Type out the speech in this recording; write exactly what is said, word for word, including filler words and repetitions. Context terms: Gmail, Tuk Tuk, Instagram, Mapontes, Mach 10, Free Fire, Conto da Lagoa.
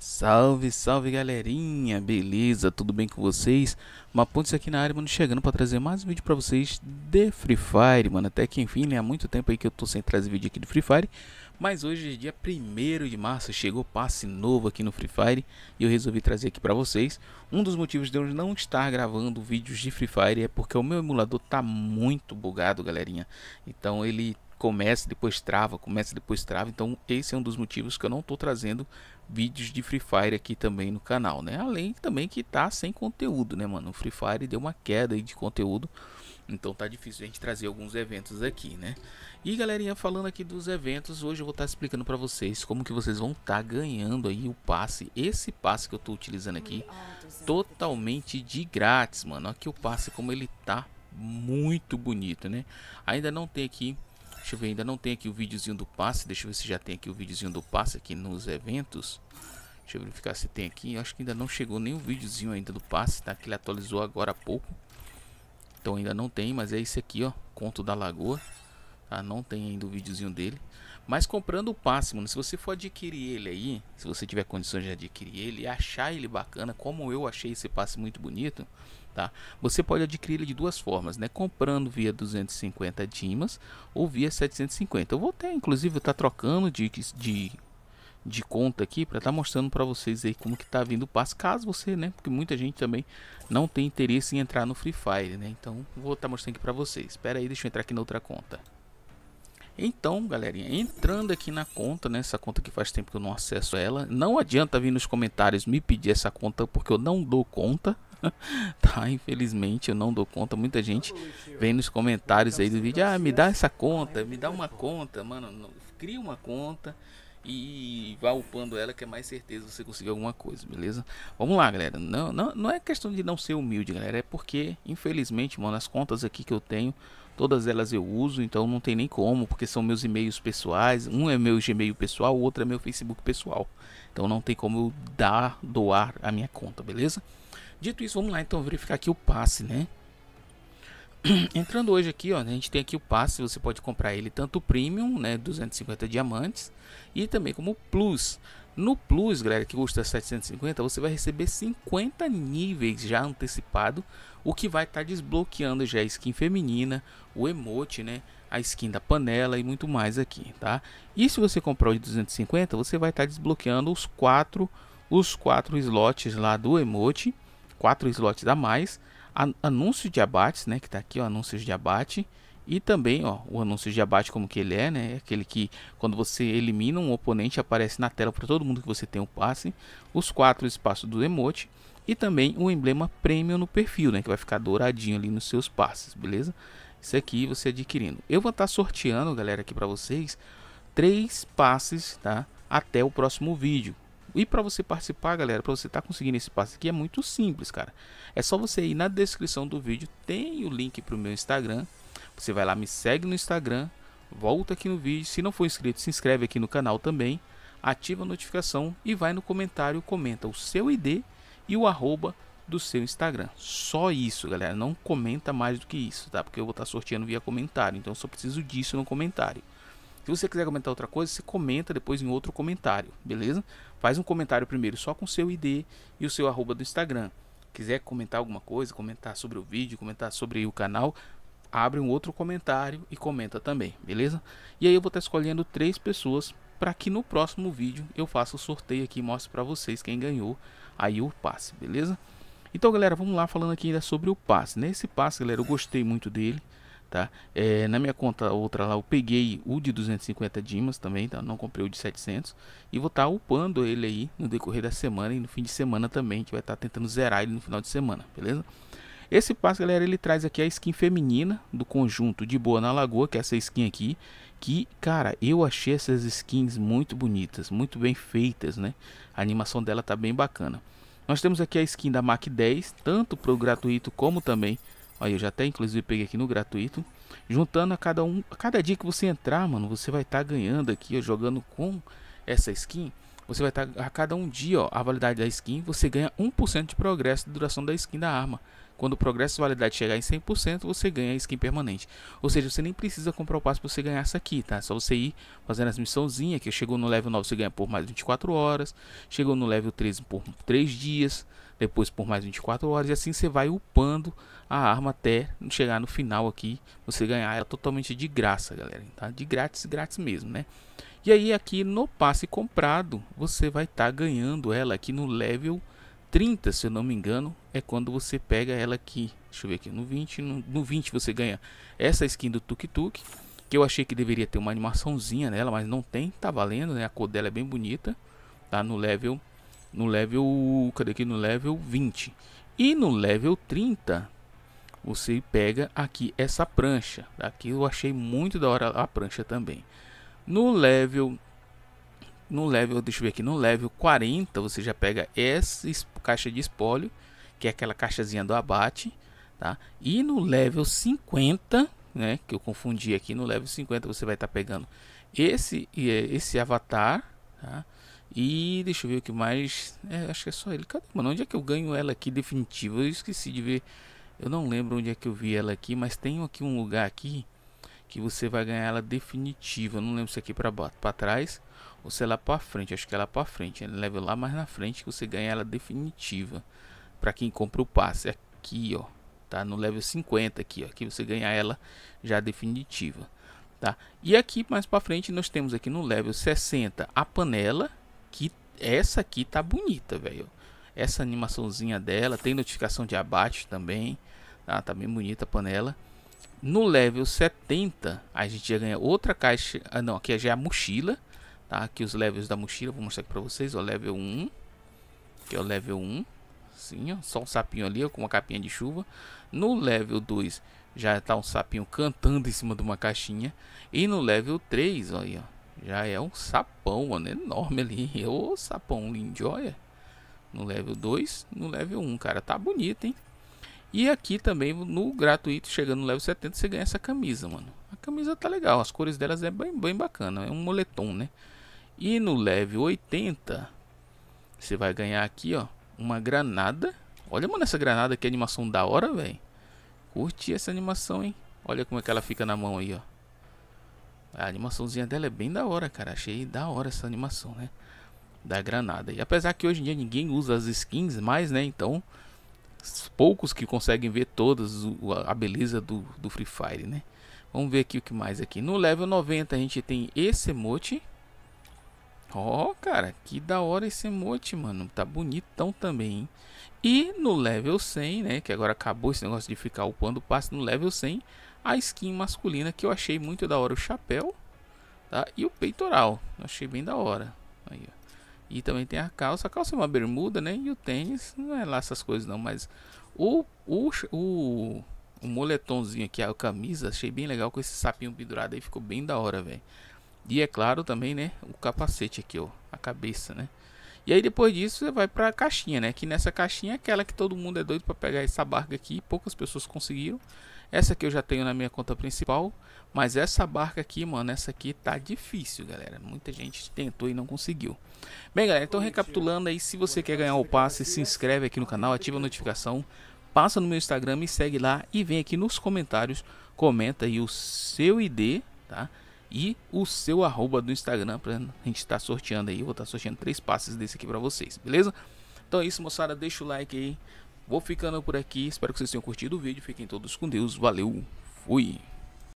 Salve, salve galerinha, beleza? Tudo bem com vocês? Mapontes aqui na área, mano, chegando pra trazer mais um vídeo pra vocês de Free Fire, mano. Até que enfim, né? Há muito tempo aí que eu tô sem trazer vídeo aqui do Free Fire. Mas hoje, dia primeiro de março, chegou passe novo aqui no Free Fire e eu resolvi trazer aqui pra vocês. Um dos motivos de eu não estar gravando vídeos de Free Fire é porque o meu emulador tá muito bugado, galerinha. Então ele começa, depois trava, começa, depois trava. Então esse é um dos motivos que eu não tô trazendo vídeos de Free Fire aqui também no canal, né? Além também que tá sem conteúdo, né, mano? O Free Fire deu uma queda aí de conteúdo, então tá difícil a gente trazer alguns eventos aqui, né? E galerinha, falando aqui dos eventos, hoje eu vou estar explicando para vocês como que vocês vão estar ganhando aí o passe. Esse passe que eu tô utilizando aqui totalmente de grátis, mano. Aqui o passe como ele tá muito bonito, né? Ainda não tem aqui. Deixa eu ver, ainda não tem aqui o videozinho do passe. Deixa eu ver se já tem aqui o videozinho do passe aqui nos eventos. Deixa eu verificar se tem aqui. Acho que ainda não chegou nem o videozinho ainda do passe, tá? Que ele atualizou agora há pouco. Então ainda não tem, mas é esse aqui, ó. Conto da Lagoa. Tá? Não tem ainda o videozinho dele. Mas comprando o passe, mano, se você for adquirir ele aí, se você tiver condições de adquirir ele e achar ele bacana, como eu achei esse passe muito bonito, tá? Você pode adquirir ele de duas formas, né? Comprando via duzentos e cinquenta dimas ou via setecentos e cinquenta. Eu vou até, inclusive, estar tá trocando de, de, de conta aqui para estar tá mostrando para vocês aí como que tá vindo o passe, caso você, né? Porque muita gente também não tem interesse em entrar no Free Fire, né? Então, vou estar tá mostrando aqui para vocês. Espera aí, deixa eu entrar aqui na outra conta. Então, galerinha, entrando aqui na conta, né? Essa conta que faz tempo que eu não acesso ela. Não adianta vir nos comentários me pedir essa conta, porque eu não dou conta. Tá, infelizmente eu não dou conta. Muita gente vem nos comentários aí do vídeo: ah, me dá essa conta, me dá uma conta, mano. Cria uma conta e vá upando ela, que é mais certeza você conseguir alguma coisa, beleza? Vamos lá, galera. Não, não, não é questão de não ser humilde, galera. É porque, infelizmente, mano, as contas aqui que eu tenho, todas elas eu uso, então não tem nem como, porque são meus e-mails pessoais. Um é meu Gmail pessoal, o outro é meu Facebook pessoal. Então não tem como eu dar, doar a minha conta, beleza? Dito isso, vamos lá então verificar aqui o passe, né? Entrando hoje aqui, ó, a gente tem aqui o passe, você pode comprar ele tanto premium, né, duzentos e cinquenta diamantes, e também como plus. No plus, galera, que custa setecentos e cinquenta, você vai receber cinquenta níveis já antecipado, o que vai estar tá desbloqueando já a skin feminina, o emote, né, a skin da panela e muito mais aqui, tá? E se você comprar o de duzentos e cinquenta, você vai estar tá desbloqueando os quatro os quatro slots lá do emote, quatro slots a mais, anúncio de abates, né, que tá aqui, ó, anúncios de abate, e também, ó, o anúncio de abate como que ele é, né, aquele que quando você elimina um oponente aparece na tela para todo mundo que você tem um passe, os quatro espaços do emote e também o emblema premium no perfil, né, que vai ficar douradinho ali nos seus passes, beleza? Isso aqui você adquirindo. Eu vou estar tá sorteando, galera, aqui para vocês três passes, tá? Até o próximo vídeo. E para você participar, galera, para você estar tá conseguindo esse passe aqui é muito simples, cara. É só você ir na descrição do vídeo, tem o link para o meu Instagram. Você vai lá, me segue no Instagram, volta aqui no vídeo. Se não for inscrito, se inscreve aqui no canal também, ativa a notificação e vai no comentário, comenta o seu I D e o arroba do seu Instagram. Só isso, galera, não comenta mais do que isso, tá? Porque eu vou estar tá sorteando via comentário, então eu só preciso disso no comentário. Se você quiser comentar outra coisa, você comenta depois em outro comentário, beleza? Faz um comentário primeiro só com seu I D e o seu arroba do Instagram. Quiser comentar alguma coisa, comentar sobre o vídeo, comentar sobre o canal, abre um outro comentário e comenta também, beleza? E aí eu vou estar escolhendo três pessoas para que no próximo vídeo eu faça o sorteio aqui e mostre para vocês quem ganhou aí o passe, beleza? Então, galera, vamos lá falando aqui ainda sobre o passe, né? Esse passe, galera, eu gostei muito dele. Tá? É, na minha conta outra lá eu peguei o de duzentos e cinquenta dimas também, tá? Não comprei o de setecentos e vou estar tá upando ele aí no decorrer da semana e no fim de semana também, que vai estar tá tentando zerar ele no final de semana, beleza? Esse passe, galera, ele traz aqui a skin feminina do conjunto de Boa na Lagoa, que é essa skin aqui, que, cara, eu achei essas skins muito bonitas, muito bem feitas, né? A animação dela tá bem bacana. Nós temos aqui a skin da Mach dez, tanto para o gratuito como também. Aí eu já até inclusive peguei aqui no gratuito. Juntando a cada um, a cada dia que você entrar, mano, você vai estar tá ganhando aqui, ó, jogando com essa skin. Você vai estar tá, a cada um dia, ó, a validade da skin, você ganha um por cento de progresso de duração da skin da arma. Quando o progresso de validade chegar em cem por cento, você ganha a skin permanente. Ou seja, você nem precisa comprar o passe para você ganhar essa aqui, tá? É só você ir fazendo as missãozinhas, que chegou no level nove você ganha por mais vinte e quatro horas, chegou no level treze por três dias, depois por mais vinte e quatro horas, e assim você vai upando a arma até chegar no final aqui, você ganhar ela totalmente de graça, galera, tá? De grátis, grátis mesmo, né? E aí aqui no passe comprado, você vai estar tá ganhando ela aqui no level trinta, se eu não me engano, é quando você pega ela aqui. Deixa eu ver aqui, no vinte, no, no vinte você ganha essa skin do Tuk Tuk, que eu achei que deveria ter uma animaçãozinha nela, mas não tem, tá valendo, né? A cor dela é bem bonita, tá no level no level, cadê aqui, no level vinte. E no level trinta você pega aqui essa prancha. Aqui eu achei muito da hora a prancha também. No level No level, deixa eu ver aqui, no level quarenta você já pega essa caixa de espólio, que é aquela caixazinha do abate, tá? E no level cinquenta, né, que eu confundi aqui, no level cinquenta você vai estar tá pegando esse, esse avatar, tá? E deixa eu ver o que mais, é, acho que é só ele. Cadê, mano? Onde é que eu ganho ela aqui definitiva? Eu esqueci de ver, eu não lembro onde é que eu vi ela aqui, mas tem aqui um lugar aqui que você vai ganhar ela definitiva. Eu não lembro se aqui para para trás ou se é lá para frente. Acho que é lá para frente. É level lá mais na frente que você ganha ela definitiva. Para quem compra o passe aqui, ó, tá no level cinquenta aqui, ó, que você ganha ela já definitiva, tá? E aqui mais para frente nós temos aqui no level sessenta a panela, que essa aqui tá bonita, velho. Essa animaçãozinha dela tem notificação de abate também, tá? Tá bem bonita a panela. No level setenta a gente já ganha outra caixa, ah, não, aqui já é a mochila, tá? Aqui os levels da mochila, vou mostrar aqui pra vocês, ó, level um, que é o level um, sim, ó, só um sapinho ali, ó, com uma capinha de chuva. No level dois já tá um sapinho cantando em cima de uma caixinha, e no level três, ó, aí, ó, já é um sapão, mano, enorme ali, ô sapão lindo, olha, no level dois, no level um, cara, tá bonito, hein? E aqui também no gratuito, chegando no level setenta, você ganha essa camisa, mano. A camisa tá legal, as cores delas é bem, bem bacana, é um moletom, né? E no level oitenta, você vai ganhar aqui, ó, uma granada. Olha, mano, essa granada, que animação da hora, velho. Curti essa animação, hein? Olha como é que ela fica na mão aí, ó. A animaçãozinha dela é bem da hora, cara. Achei da hora essa animação, né? Da granada. E apesar que hoje em dia ninguém usa as skins mais, né? Então... poucos que conseguem ver todas a beleza do, do Free Fire, né? Vamos ver aqui o que mais aqui. No level noventa a gente tem esse emote. Ó, oh, cara, que da hora esse emote, mano. Tá bonitão também, hein? E no level cem, né? Que agora acabou esse negócio de ficar upando o passe. No level cem, a skin masculina, que eu achei muito da hora. O chapéu, tá? E o peitoral. Eu achei bem da hora. Aí, ó. E também tem a calça, a calça é uma bermuda, né? E o tênis, não é lá essas coisas não, mas o, o, o, o moletomzinho aqui, a camisa, achei bem legal com esse sapinho pendurado aí, ficou bem da hora, velho. E é claro também, né, o capacete aqui, ó, a cabeça, né? E aí depois disso você vai pra caixinha, né? Que nessa caixinha é aquela que todo mundo é doido pra pegar essa barca aqui, poucas pessoas conseguiram. Essa aqui eu já tenho na minha conta principal, mas essa barca aqui, mano, essa aqui tá difícil, galera. Muita gente tentou e não conseguiu. Bem, galera, então recapitulando aí, se você quer ganhar o passe, se inscreve aqui no canal, ativa a notificação, passa no meu Instagram, me segue lá e vem aqui nos comentários, comenta aí o seu I D, tá? E o seu arroba do Instagram, pra gente estar sorteando aí. Eu vou estar sorteando três passes desse aqui pra vocês, beleza? Então é isso, moçada, deixa o like aí. Vou ficando por aqui, espero que vocês tenham curtido o vídeo, fiquem todos com Deus, valeu, fui!